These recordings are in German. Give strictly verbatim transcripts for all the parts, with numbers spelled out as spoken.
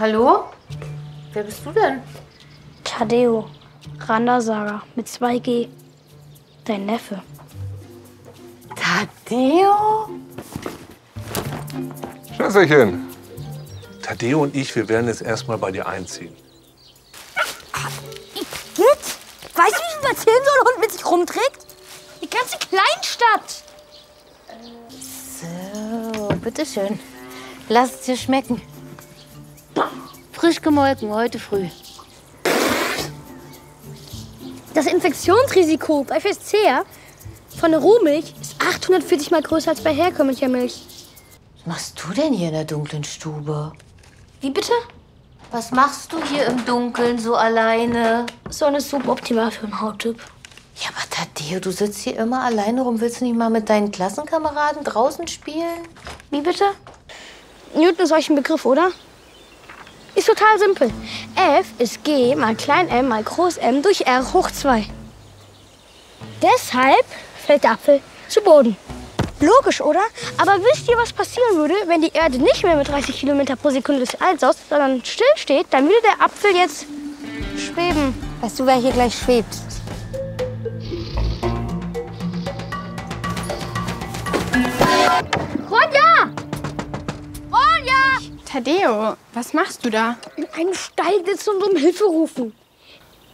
Hallo? Wer bist du denn? Tadeo, Randersager mit zwei G. Dein Neffe. Tadeo? Schätzchen. Tadeo und ich, wir werden jetzt erstmal bei dir einziehen. Igitt? Weißt du, wie man erzählen soll und mit sich rumträgt? Die ganze Kleinstadt. So, bitteschön. Lass es dir schmecken. Frisch gemolken, heute früh. Das Infektionsrisiko bei F S C von der Rohmilch ist achthundertvierzig Mal größer als bei herkömmlicher Milch. Was machst du denn hier in der dunklen Stube? Wie bitte? Was machst du hier im Dunkeln so alleine? Sonne ist suboptimal für einen Hauttyp. Ja, aber Tadeo, du sitzt hier immer alleine rum. Willst du nicht mal mit deinen Klassenkameraden draußen spielen? Wie bitte? Newton ist euch ein Begriff, oder? Ist total simpel. F ist G mal klein m mal groß m durch R hoch zwei. Deshalb fällt der Apfel zu Boden. Logisch, oder? Aber wisst ihr, was passieren würde, wenn die Erde nicht mehr mit dreißig Kilometer pro Sekunde des Alls aus, sondern still steht? Dann würde der Apfel jetzt schweben. Weißt du, wer hier gleich schwebt? Ronja! Ronja! Tadeo, was machst du da? In einem Stall sitzen und um Hilfe rufen.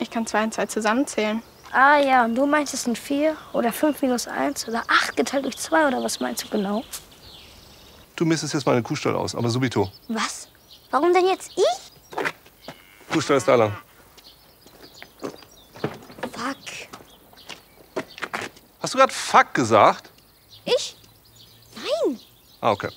Ich kann zwei und zwei zusammenzählen. Ah ja, und du meinst, es sind vier oder fünf minus eins oder acht geteilt durch zwei oder was meinst du genau? Du missest jetzt meinen Kuhstall aus, aber subito. Was? Warum denn jetzt ich? Kuhstall ist da lang. Fuck. Hast du gerade Fuck gesagt? Ich? Nein. Ah, okay.